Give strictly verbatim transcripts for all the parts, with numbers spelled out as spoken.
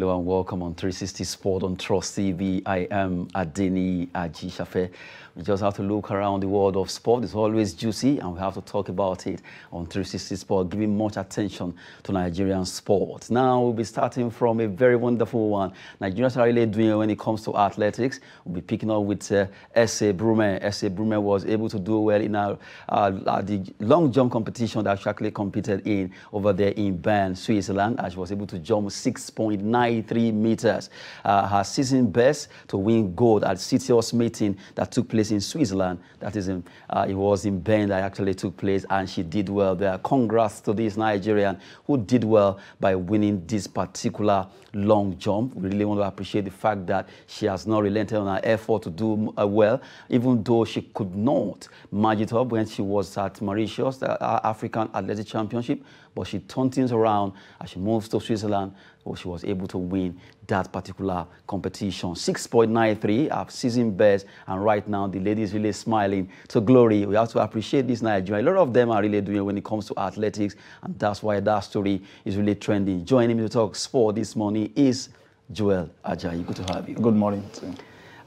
Hello and welcome on three sixty Sport on Trust T V. I am Adeni Ajishafe. We just have to look around the world of sport. It's always juicy and we have to talk about it on three sixty Sport, giving much attention to Nigerian sport. Now we'll be starting from a very wonderful one. Nigerians are really doing it when it comes to athletics. We'll be picking up with uh, Ese Brume. Ese Brume was able to do well in our, uh, the long jump competition that she actually competed in over there in Bern, Switzerland, as she was able to jump six point nine three meters, uh, her season best to win gold at CITIOS meeting that took place in Switzerland. That is, in, uh, it was in Bern that actually took place, and she did well there. Congrats to this Nigerian who did well by winning this particular long jump. We really want to appreciate the fact that she has not relented on her effort to do uh, well, even though she could not match it up when she was at Mauritius, the uh, African Athletic Championship. But she turned things around as she moves to Switzerland, where she was able to win that particular competition. six point nine three, our season best, and right now the lady is really smiling to glory. We have to appreciate this Nigeria. A lot of them are really doing it when it comes to athletics, and that's why that story is really trending. Joining me to talk sport this morning is Joel Ajayi. Good to have you. Good morning.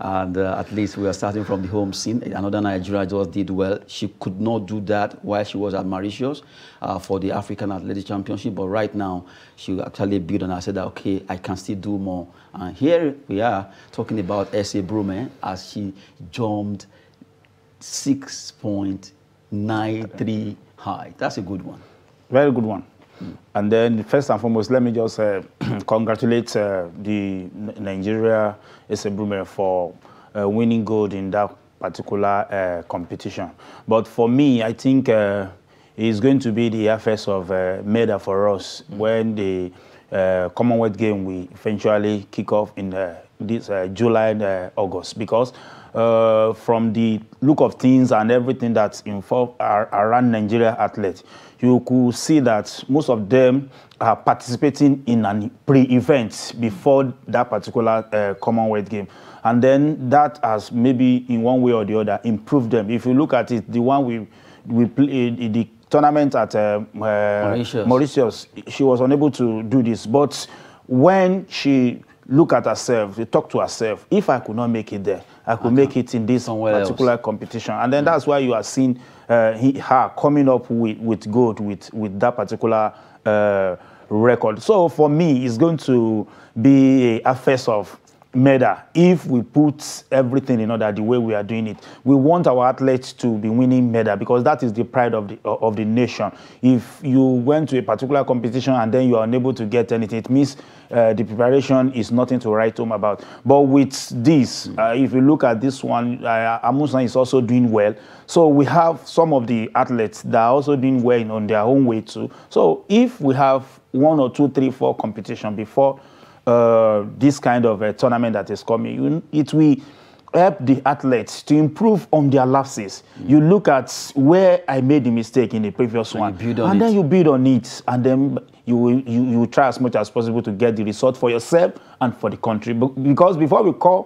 And uh, at least we are starting from the home scene. Another Nigerian just did well. She could not do that while she was at Mauritius uh, for the African Athletic Championship. But right now, she actually built and I said, okay, I can still do more. And here we are talking about Ese Brume as she jumped six point nine three high. That's a good one. Very good one. Mm. And then first and foremost, let me just uh, congratulate uh, the Nigeria Ese Brume for uh, winning gold in that particular uh, competition. But for me, I think uh, it's going to be the first of uh, medal for us mm. when the uh, Commonwealth Games will eventually kick off in uh, this uh, July and uh, August, because Uh, from the look of things and everything that's involved around Nigeria athletes, you could see that most of them are participating in a pre-event before that particular uh, Commonwealth game. And then that has maybe in one way or the other improved them. If you look at it, the one we, we played, the tournament at uh, uh, Mauritius. Mauritius, she was unable to do this. But when she looked at herself, she talked to herself, if I could not make it there, I could okay. make it in this Somewhere particular else. competition. And then mm. that's why you are seeing uh, he, her coming up with, with gold, with, with that particular uh, record. So for me, it's going to be a face of medal if we put everything in order the way we are doing it. We want our athletes to be winning medal because that is the pride of the of the nation. If you went to a particular competition and then you are unable to get anything, it means uh, the preparation is nothing to write home about. But with this, uh, if you look at this one, uh, Amusan is also doing well. So we have some of the athletes that are also doing well on their own way too. So if we have one or two, three, four competition before Uh, this kind of a tournament that is coming, it will help the athletes to improve on their lapses. Mm. You look at where I made the mistake in the previous and one, and it. then you build on it, and then you will, you, you will try as much as possible to get the result for yourself and for the country. Because before we call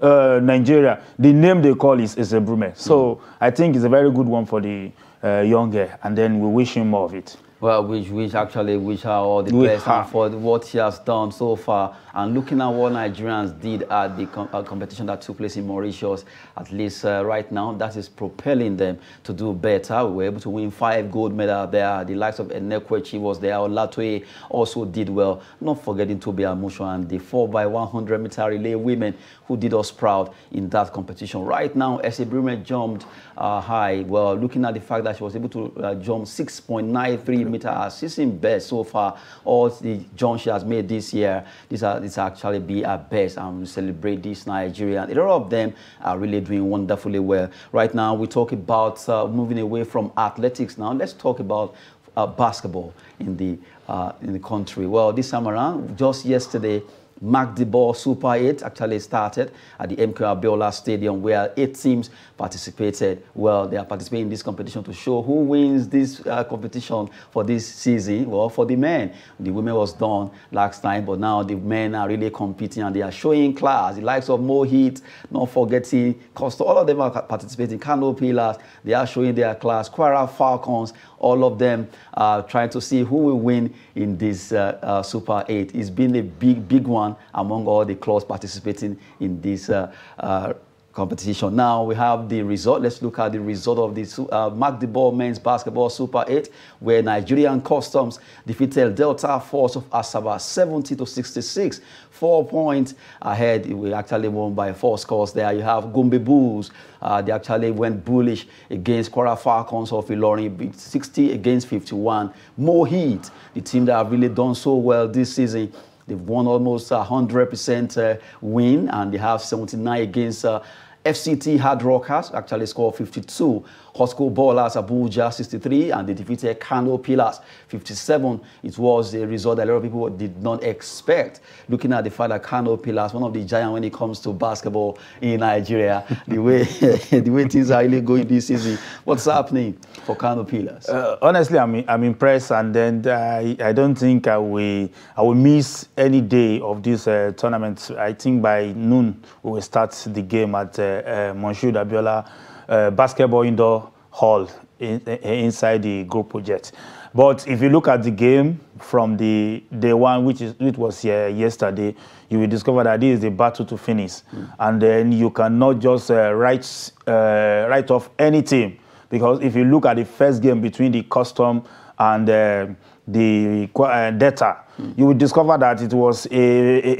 uh, Nigeria, the name they call is Ese Brume. So mm. I think it's a very good one for the uh, young girl, and then we wish him more of it. Well, which, which actually wish her all the best and for what she has done so far. And looking at what Nigerians did at the com uh, competition that took place in Mauritius, at least uh, right now, that is propelling them to do better. We were able to win five gold medals there. The likes of Enekwechi was there. Olatoye also did well. Not forgetting Tobi Amusan and the four by one hundred meter relay women who did us proud in that competition. Right now, Ese Brume jumped uh, high. Well, looking at the fact that she was able to uh, jump six point nine three her season best so far. All the jumps she has made this year, this are this actually be her best, and we celebrate this Nigeria. A lot of them are really doing wonderfully well. Right now, we talk about uh, moving away from athletics. Now, let's talk about uh, basketball in the uh, in the country. Well, this time around, just yesterday, Mark D Ball Super eight actually started at the M K Abiola Stadium, where eight teams participated. Well, they are participating in this competition to show who wins this uh, competition for this season. Well, for the men, the women was done last time, but now the men are really competing and they are showing class. The likes of Mohit, not forgetting Costa, all of them are participating. Kano Pillars, they are showing their class. Kwara Falcons, all of them are trying to see who will win in this uh, uh, Super eight. It's been a big, big one. one among all the clubs participating in this uh, uh, competition. Now we have the result. Let's look at the result of this uh, Mark D Ball men's basketball Super eight, where Nigerian Customs defeated Delta Force of Asaba seventy to sixty-six, four points ahead. We actually won by four scores there. You have Gumbi Bulls. Uh, they actually went bullish against Kwara Falcons of Ilorin, sixty against fifty-one. Moshood, the team that have really done so well this season. They've won almost one hundred percent uh, win, and they have seventy-nine against uh, F C T Hard Rockers, actually scored fifty-two. Hosco Ballers Abuja sixty-three, and they defeated Kano Pillars fifty-seven. It was a result that a lot of people did not expect. Looking at the fact that Kano Pillars, one of the giants when it comes to basketball in Nigeria, the way the way things are really going this season. What's happening for Kano Pillars? Uh, honestly, I'm I'm impressed, and then I I don't think I will I will miss any day of this uh, tournament. I think by noon we will start the game at uh, uh, Moshood Abiola Uh, basketball indoor hall in, in, inside the group project. But if you look at the game from the day one, which is it was uh, yesterday, you will discover that this is the battle to finish, mm. and then you cannot just uh, write uh, write off any team, because if you look at the first game between the Custom and uh, the uh, Delta, mm. you will discover that it was a, a,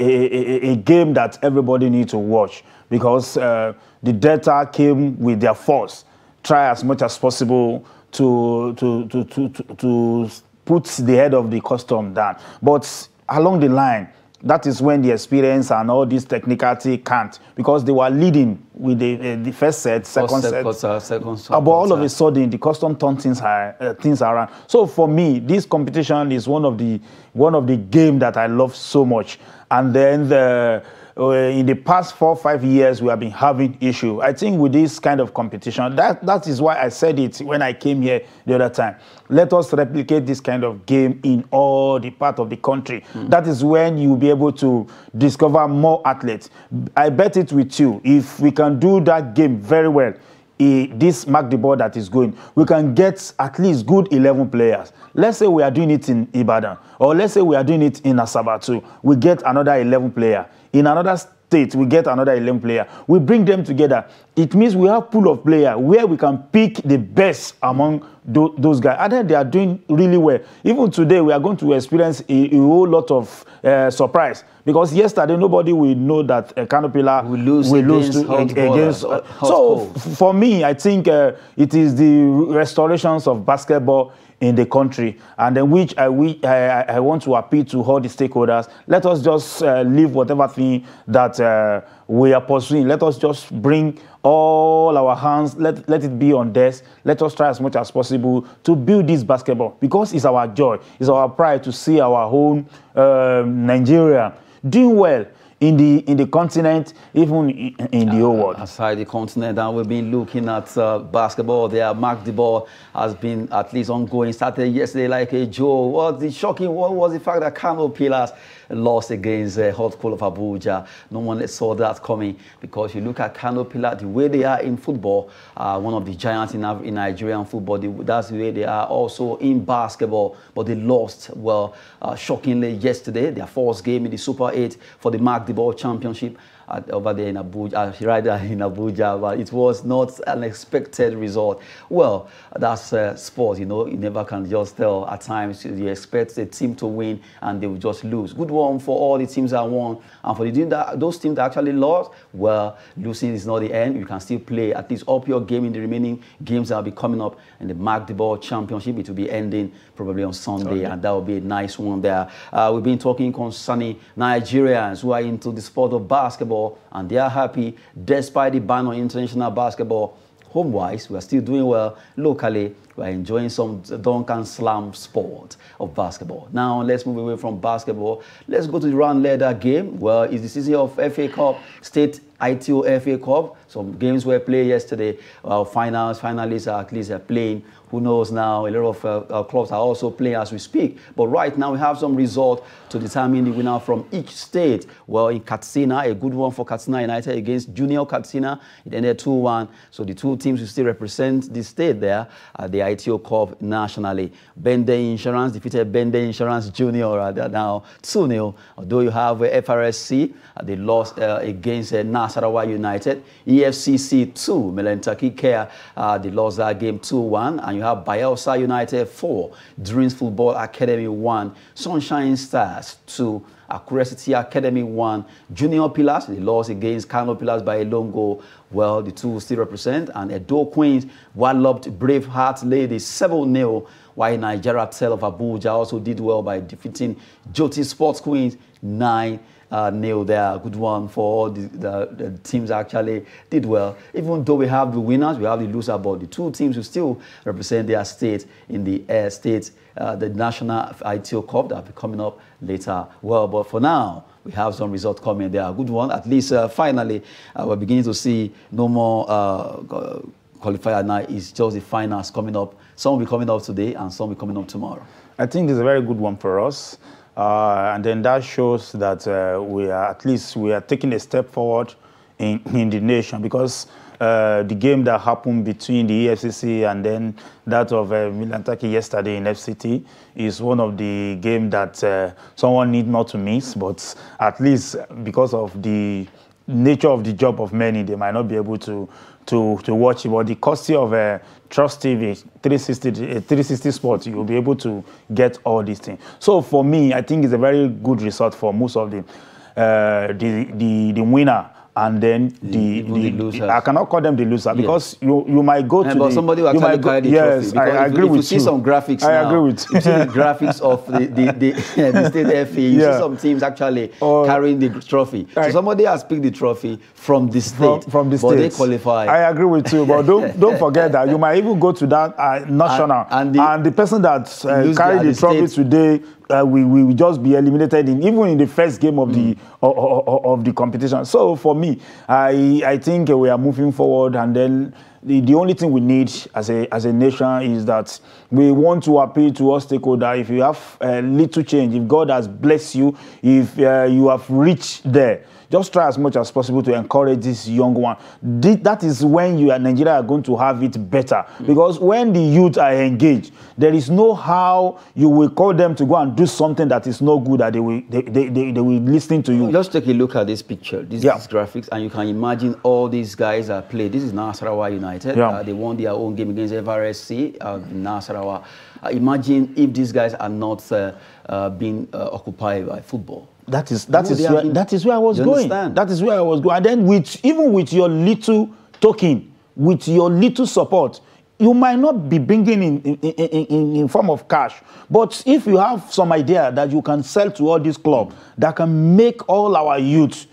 a, a game that everybody needs to watch, because uh, the Delta came with their force, try as much as possible to to to to, to, to put the head of the Custom down. But along the line, that is when the experience and all this technicality can't, because they were leading with the, uh, the first set, second set, quarter, second set. But all of a sudden, the Custom turned things, uh, things around. So for me, this competition is one of the one of the game that I love so much. And then the, uh, in the past four five years, we have been having issue. I think with this kind of competition, that that is why I said it when I came here the other time. Let us replicate this kind of game in all the part of the country. Mm. That is when you will be able to discover more athletes. I bet it with you, if we can do that game very well, this Mark D Ball that is going, we can get at least good eleven players. Let's say we are doing it in Ibadan, or let's say we are doing it in Asaba too. We get another eleven player. In another state, we get another eleven player. We bring them together. It means we have pool of player where we can pick the best among do those guys. And then they are doing really well. Even today, we are going to experience a, a whole lot of uh, surprise. Because yesterday, nobody will know that uh, Kano Pillars will lose, will lose against. To, hot against hot uh, so, f for me, I think uh, it is the restorations of basketball in the country, and in which I, we, I, I want to appeal to all the stakeholders. Let us just uh, leave whatever thing that uh, we are pursuing. Let us just bring all our hands, let, let it be on desk. Let us try as much as possible to build this basketball, because it's our joy, it's our pride to see our own uh, Nigeria doing well in the in the continent, even in, in the uh, whole world. Aside the continent, and we've been looking at uh, basketball there. Mark D Ball has been at least ongoing. Started yesterday like a joke. What the shocking one was the fact that Kano Pillars lost against uh, Hotspur of Abuja. No one saw that coming, because you look at Kano Pillars, the way they are in football, uh, one of the giants in, in Nigerian football, the, that's the way they are also in basketball, but they lost, well, uh, shockingly yesterday, their first game in the Super eight for the Mark D Ball Championship at, over there in Abuja, right there in Abuja, but it was not an expected result. Well, that's uh, sport, you know, you never can just tell at times. You expect a team to win and they will just lose. Good one for all the teams that won, and for the team that, those teams that actually lost, well, losing is not the end. You can still play at least up your game in the remaining games that will be coming up in the Mark D Ball Championship. It will be ending probably on Sunday, okay, and that will be a nice one there. Uh, we've been talking concerning Nigerians who are into the sport of basketball, and they are happy despite the ban on international basketball. Home-wise, we are still doing well. Locally, we are enjoying some dunk and slam sport of basketball. Now, let's move away from basketball. Let's go to the round ladder game. Well, it's the season of F A Cup, State I T O F A Cup. Some games were played yesterday. Well, finals, finalists are at least are playing. Who knows now? A lot of uh, clubs are also playing as we speak. But right now, we have some result to determine the winner from each state. Well, in Katsina, a good one for Katsina United against Junior Katsina. It ended two one. So the two teams will still represent the state there. Uh, they the I T O Cup nationally. Bendel Insurance defeated Bendel Insurance Junior uh, now two nil. Although you have uh, F R S C, uh, they lost uh, against uh, Nasarawa United. E F C C two, Melentaki Care, uh, they lost that game two one. And you have Bayelsa United four, Dreams Football Academy one, Sunshine Stars two, Akure City Academy one, Junior Pillars, they lost against Kano Pillars by a long goal. Well, the two still represent. And Edo Queens, well-loved Braveheart Ladies, seven nil. While Nigeria Tell of Abuja also did well by defeating Jyoti Sports Queens, nine nil. Uh, they are a good one for all the, the, the teams actually did well. Even though we have the winners, we have the loser, but the two teams who still represent their state in the uh, state, uh, the National I T O Cup that will be coming up later. Well, but for now, we have some results coming. They are a good one. At least uh, finally, uh, we're beginning to see no more uh, qualifier now. It's just the finals coming up. Some will be coming up today and some will be coming up tomorrow. I think this is a very good one for us. Uh, and then that shows that uh, we are at least we are taking a step forward in, in the nation, because uh, the game that happened between the E F C C and then that of uh, Milantaki yesterday in F C T is one of the games that uh, someone need not to miss, but at least because of the nature of the job of many, they might not be able to to, to watch it. But the courtesy of uh, Trust T V, three sixty, uh, three sixty Sports, you'll be able to get all these things. So for me, I think it's a very good result for most of them. Uh, the, the, the winner and then the, the, the, the losers. I cannot call them the loser because yes. you you might go yeah, to but the, somebody who actually carried the yes, trophy. I agree if, with if you. See some graphics I now, agree with you. You see the graphics of the the, the, the state F A. You yeah. see some teams actually uh, carrying the trophy. So I, somebody has picked the trophy from the state, from, from the but state. They qualify. I agree with you, but don't don't forget that you might even go to that uh, national and, and, the, and the person that uh, carried the, the trophy state. today. Uh, we we will just be eliminated in even in the first game of mm. the of, of, of the competition. So for me, I I think we are moving forward, and then the, the only thing we need as a as a nation is that we want to appeal to all stakeholders. If you have uh, little change, if God has blessed you, if uh, you have reached there, just try as much as possible to encourage this young one. That is when you and Nigeria are going to have it better. Because when the youth are engaged, there is no how you will call them to go and do something that is no good, that they will, they, they, they, they will listen to you. Just take a look at this picture, these, yeah. these graphics, and you can imagine all these guys that play. This is Nasarawa United. Yeah. Uh, they won their own game against F R S C, uh, Nasarawa. Uh, imagine if these guys are not uh, uh, being uh, occupied by football. That is that no, is where, been, that is where I was going. Understand? That is where I was going. And then with even with your little token, with your little support, you might not be bringing in in, in, in in form of cash. But if you have some idea that you can sell to all this club, that can make all our youth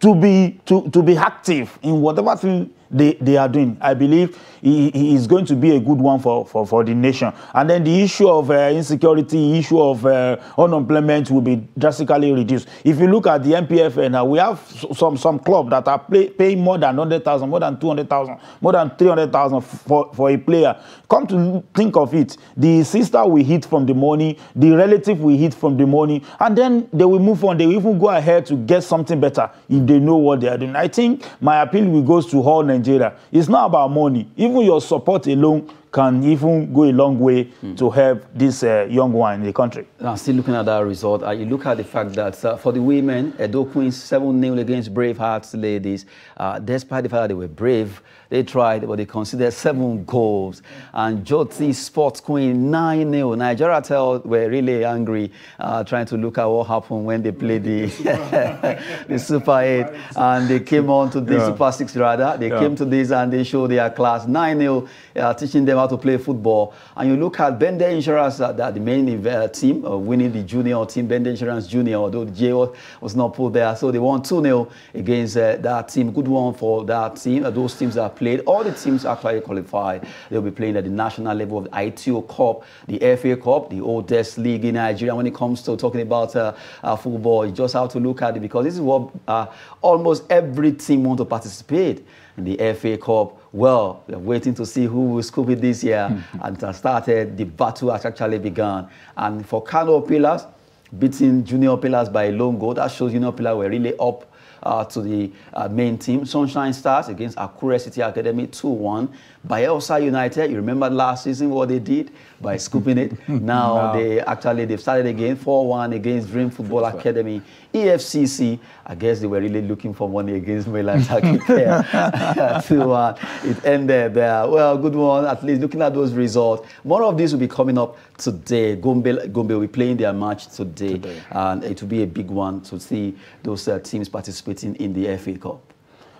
to be to to be active in whatever thing they, they are doing, I believe he, he is going to be a good one for, for, for the nation. And then the issue of uh, insecurity, issue of uh, unemployment will be drastically reduced. If you look at the M P F N, uh, we have some some clubs that are pay, paying more than one hundred thousand, more than two hundred thousand, more than three hundred thousand for, for a player. Come to think of it, the sister will hit from the money, the relative will hit from the money, and then they will move on. They will even go ahead to get something better if they know what they are doing. I think my appeal will go to all Nigerians. Nigeria. It's not about money. Even your support alone can even go a long way mm. to help this uh, young one in the country. Now, still looking at that result, uh, you look at the fact that uh, for the women, Edo Queens seven nil against Bravehearts Ladies. Uh, despite the fact that they were brave, they tried, but they conceded seven goals. And Jyoti Sports Queen nine nil. Nigeria Tell were really angry, uh, trying to look at what happened when they played the, the Super eight. And they came on to the yeah. Super six, rather. They yeah. came to this and they showed their class nine nil, uh, teaching them how to play football. And you look at Bendel Insurance, uh, that the main uh, team uh, winning the junior team, Bendel Insurance Junior, although the J was not put there. So they won two nil against uh, that team. Good one for that team. Uh, those teams are played. All the teams actually qualified. They'll be playing at the national level of the I T O Cup, the F A Cup, the oldest league in Nigeria. When it comes to talking about uh, uh, football, you just have to look at it, because this is what uh, almost every team wants to participate in the F A Cup. Well, we're waiting to see who will scoop it this year. And uh, started, the battle has actually begun. And for Kano Pillars, beating Junior Pillars by a long goal, that shows Junior Pillars were really up uh, to the uh, main team. Sunshine Stars against Akure City Academy two one. Bayelsa United, you remember last season what they did by scooping it. Now wow. they actually, they've started again, four one against Dream Football Academy. E F C C, I guess they were really looking for money against Milan Turkey there. So uh, it ended there. Well, good one, at least looking at those results. More of this will be coming up today. Gombe, Gombe will be playing their match today, today. and it will be a big one to see those uh, teams participating in the F A Cup.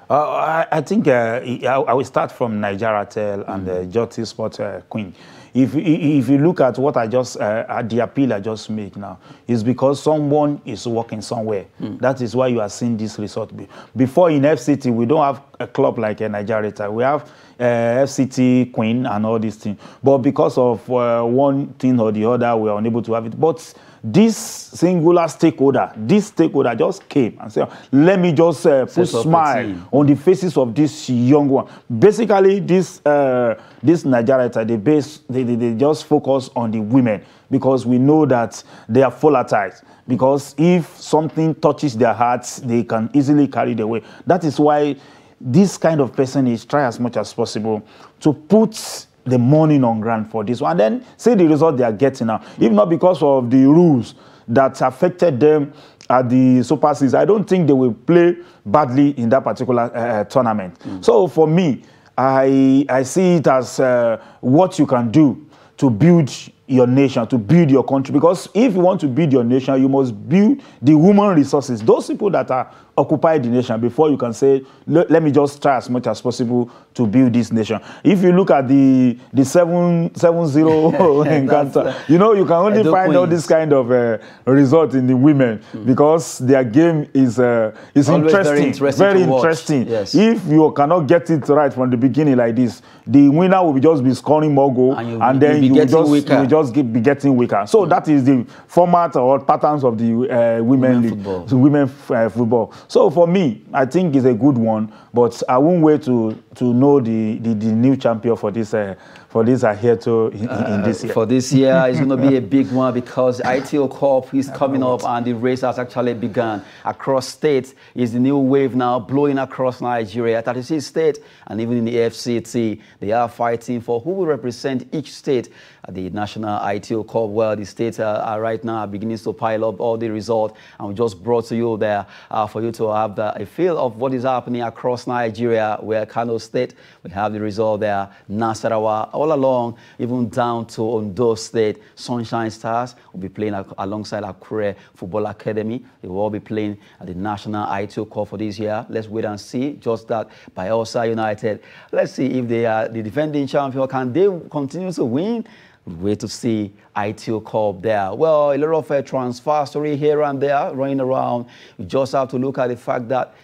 Uh, I, I think uh, I, I will start from Nigeria Tell and uh, Jyoti Sports uh, Queens. If, if you look at what I just, uh, at the appeal I just made now, it's because someone is working somewhere. Mm. That is why you are seeing this result. Before in F C T, we don't have a club like a Nigeria Tell. We have uh, F C T Queen and all these things. But because of uh, one thing or the other, we are unable to have it. But this singular stakeholder, this stakeholder just came and said, let me just uh, put a smile on the faces of this young one. Basically, this uh, this Nigeria Tell, they base, they, they, they just focus on the women because we know that they are volatile. Because if something touches their hearts, they can easily carry it away. That is why this kind of person is try as much as possible to put the money on ground for this one. And then see the result they are getting now. If not because of the rules that affected them at the Super Series, I don't think they will play badly in that particular uh, tournament. Mm. So for me, I, I see it as uh, what you can do to build your nation, to build your country. Because if you want to build your nation, you must build the human resources, those people that are occupied the nation, before you can say, let me just try as much as possible to build this nation. If you look at the the seven seven zero encounter, you know, you can only find all this kind of uh, result in the women mm. because their game is uh, is interesting, very interesting. Very interesting. Yes. If you cannot get it right from the beginning like this, the winner will just be scoring more goals, and, and then you will just weaker. you will just get, be getting weaker. So mm. that is the format or patterns of the uh, women league, football. So women uh, football. So for me, I think it's a good one, but I won't wait to to know the the, the new champion for this uh, for this I hear to in, uh, in this year. For this year, it's going to be a big one because the I T O Cup is coming up and the race has actually begun across states. Is the new wave now blowing across Nigeria, thirty-six states, and even in the F C T, they are fighting for who will represent each state at the national I T O Cup. Well, the states are, are right now beginning to pile up all the results, and we just brought to you there uh, for you to. To have the, a feel of what is happening across Nigeria, where Kano State, we have the result there, Nasarawa, all along, even down to Ondo State. Sunshine Stars will be playing alongside Akure Football Academy. They will all be playing at the National I T O Cup for this year. Let's wait and see. Just that Bayelsa United. Let's see if they are the defending champion. Can they continue to win? Wait to see I T O Cup there. Well, a lot of uh, transfer story here and there running around. You just have to look at the fact that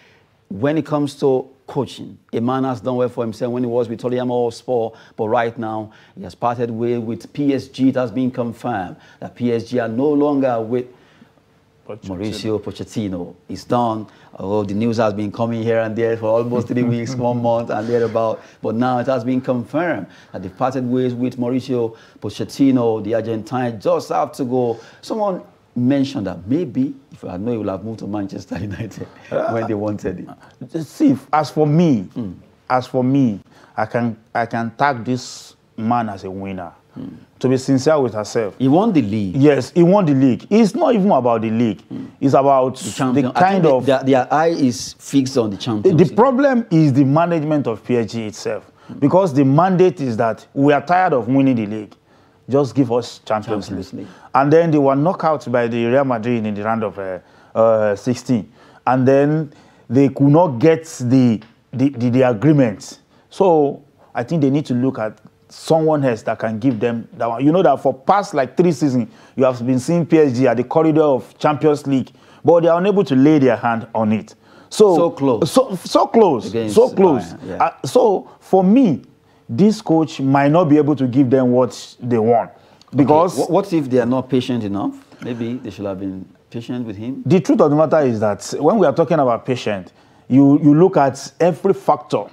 when it comes to coaching, a man has done well for himself when he was with Tottenham Hotspur, but right now he has parted way with P S G. It has been confirmed that P S G are no longer with Pochettino. Mauricio Pochettino. He's done. Oh, the news has been coming here and there for almost three weeks, one month, and thereabout. But now it has been confirmed that they parted ways with Mauricio Pochettino, the Argentine. Just have to go. Someone mentioned that maybe, if I know, he would have moved to Manchester United when they wanted it. See, as for me, mm. as for me, I can I can tag this man as a winner. Mm. To be sincere with herself. He won the league. Yes, he won the league. It's not even about the league. Mm. It's about the, the kind of... Their, their eye is fixed on the Champions League. The problem is the management of P S G itself. Mm. Because the mandate is that we are tired of winning the league. Just give us Champions, Champions League. League. And then they were knocked out by the Real Madrid in the round of uh, uh, sixteen. And then they could not get the, the, the, the agreement. So I think they need to look at someone else that can give them that one. You know that for past like three seasons, you have been seeing P S G at the corridor of Champions League, but they are unable to lay their hand on it. So, so close. So, so close. Against, so close. Uh, yeah. uh, so for me, this coach might not be able to give them what they want. Because okay. What if they are not patient enough? Maybe they should have been patient with him. The truth of the matter is that when we are talking about patient, you, you look at every factor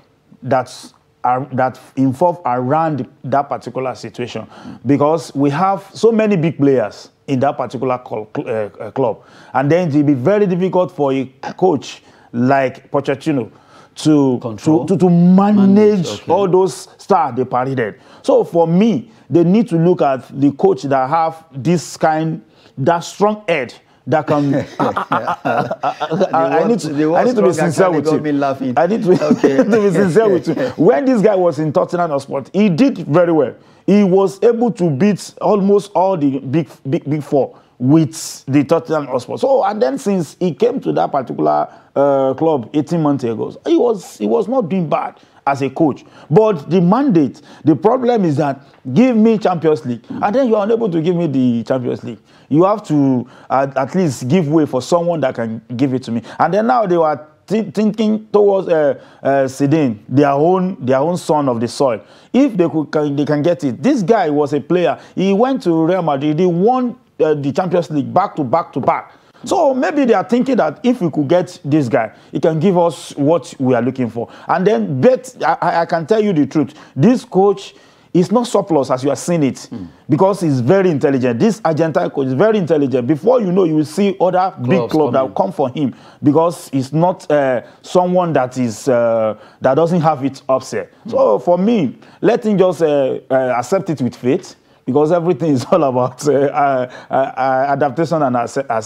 that's Are, that involve around that particular situation, because we have so many big players in that particular cl uh, club, and then it will be very difficult for a coach like Pochettino to control, to, to, to manage, manage okay. all those stars they paraded. So for me, they need to look at the coach that have this kind, that strong head that can. I, I, I, I, I need to, I need to be sincere with you. I need to, okay. to be sincere with you. When this guy was in Tottenham Hotspur, he did very well. He was able to beat almost all the big big big four with the Tottenham Hotspur. So, and then since he came to that particular uh, club eighteen months ago, he was, he was not doing bad as a coach. But the mandate, the problem is that give me Champions League, and then you are unable to give me the Champions League. You have to uh, at least give way for someone that can give it to me. And then now they were thinking towards uh, uh, Zidane, their own, their own son of the soil. If they could, can, they can get it. This guy was a player. He went to Real Madrid. He won Uh, the Champions League back to back to back. So maybe they are thinking that if we could get this guy, he can give us what we are looking for. And then, bet I, I can tell you the truth, this coach is not surplus as you are seeing it, mm. because he's very intelligent. This Argentine coach is very intelligent. Before you know, you will see other Clubs big club that will come for him, because he's not uh, someone that is uh, that doesn't have it upset. Mm. So for me, let him just uh, uh, accept it with faith. Because everything is all about uh, uh, uh, adaptation and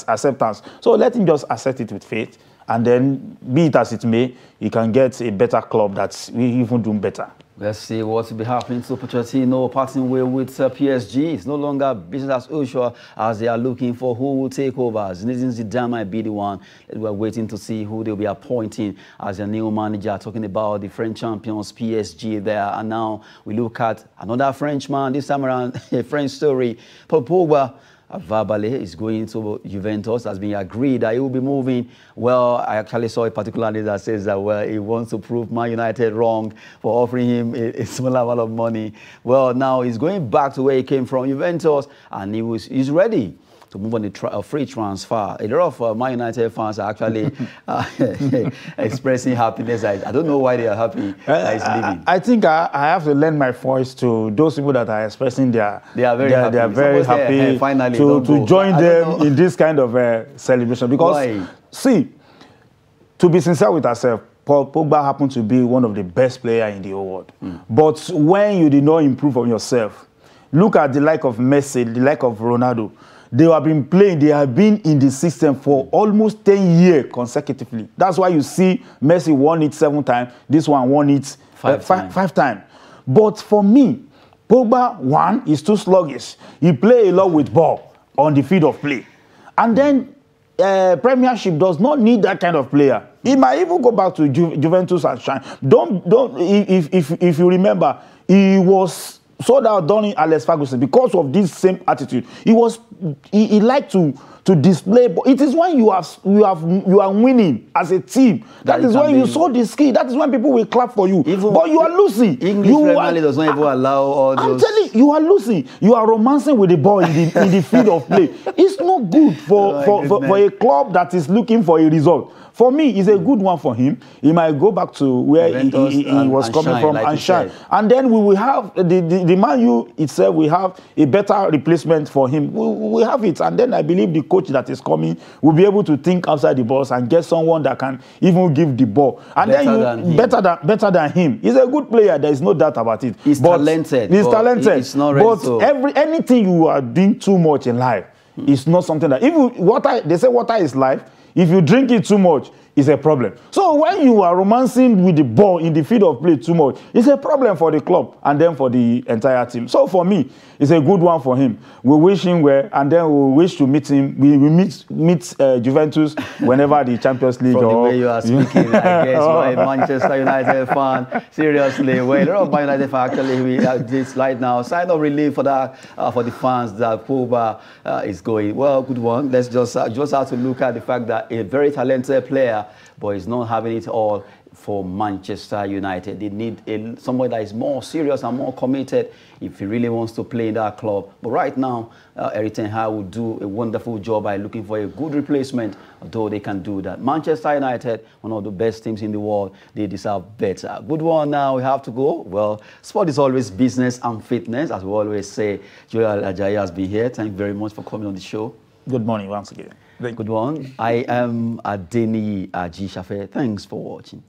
acceptance. So let him just accept it with faith, and then, be it as it may, he can get a better club that's even doing better. Let's see what will be happening to Pochettino parting way with uh, P S G. It's no longer business as usual as they are looking for who will take over. Zinedine Zidane might be the one. We're waiting to see who they'll be appointing as their new manager. Talking about the French champions, P S G there. And now we look at another Frenchman, this time around a French story. Paul Pogba verbally is going to Juventus, has been agreed that he will be moving. Well, I actually saw a particular news that says that, well, he wants to prove Man United wrong for offering him a, a similar amount of money. Well, now he's going back to where he came from, Juventus, and he was, he's ready to move on the tra free transfer. A lot of uh, Man United fans are actually uh, expressing happiness. I, I don't know why they are happy that he's leaving. I, I think I, I have to lend my voice to those people that are expressing their... They are very their, happy, they are very happy hey, finally, to, to join I them in this kind of uh, celebration. Because, why? see, to be sincere with ourselves, Paul Pogba happened to be one of the best players in the whole world. Mm. But when you did not improve on yourself, look at the like of Messi, the like of Ronaldo. They have been playing, they have been in the system for almost ten years consecutively. That's why you see Messi won it seven times, this one won it five, uh, five, time. five times. But for me, Pogba, one, is too sluggish. He play a lot with ball on the field of play. And then uh, Premiership does not need that kind of player. He might even go back to Ju Juventus and shine. Don't, don't, if, if, if you remember, he was... So that Donny Alex Ferguson, because of this same attitude, he was he, he liked to to display. But it is when you have you have you are winning as a team that, that is when you show the skill. That is when people will clap for you. Even but you are losing. English Premier League does not even allow all those. I'm telling you, you are losing. You are romancing with the ball in the in the field of play. It's not good for oh, for, for, for a club that is looking for a result. For me, it's a good one for him. He might go back to where he, he, he and, was and coming shine, from like and shine. Said. And then we will have, the, the, the Man U itself, we have a better replacement for him. We, we have it. And then I believe the coach that is coming will be able to think outside the box and get someone that can even give the ball. And better then you, than better, than, better than him. He's a good player. There is no doubt about it. He's but talented. He's talented. He's not ready, but so. every, anything you are doing too much in life, hmm. it's not something that... Even water, they say water is life. If you drink it too much, it's a problem. So when you are romancing with the ball in the field of play too much, it's a problem for the club and then for the entire team. So for me, it's a good one for him. We wish him well, and then we wish to meet him. We will meet, meet uh, Juventus whenever the Champions League. From or, the way you are speaking, I guess oh. you're a Manchester United fan. Seriously, well, a lot of United fans actually we have this right now. Sign of relief for that uh, for the fans that Pogba uh, is going. Well, good one. Let's just uh, just have to look at the fact that a very talented player, but he's not having it all for Manchester United. They need a, somebody that is more serious and more committed if he really wants to play in that club. But right now, uh, Erik ten Hag will do a wonderful job by looking for a good replacement, although they can do that. Manchester United, one of the best teams in the world, they deserve better. Good one now, we have to go. Well, sport is always business and fitness, as we always say. Joel Ajayi has been here. Thank you very much for coming on the show. Good morning once again. Good one. I am Adeni Ajishafe. Thanks for watching.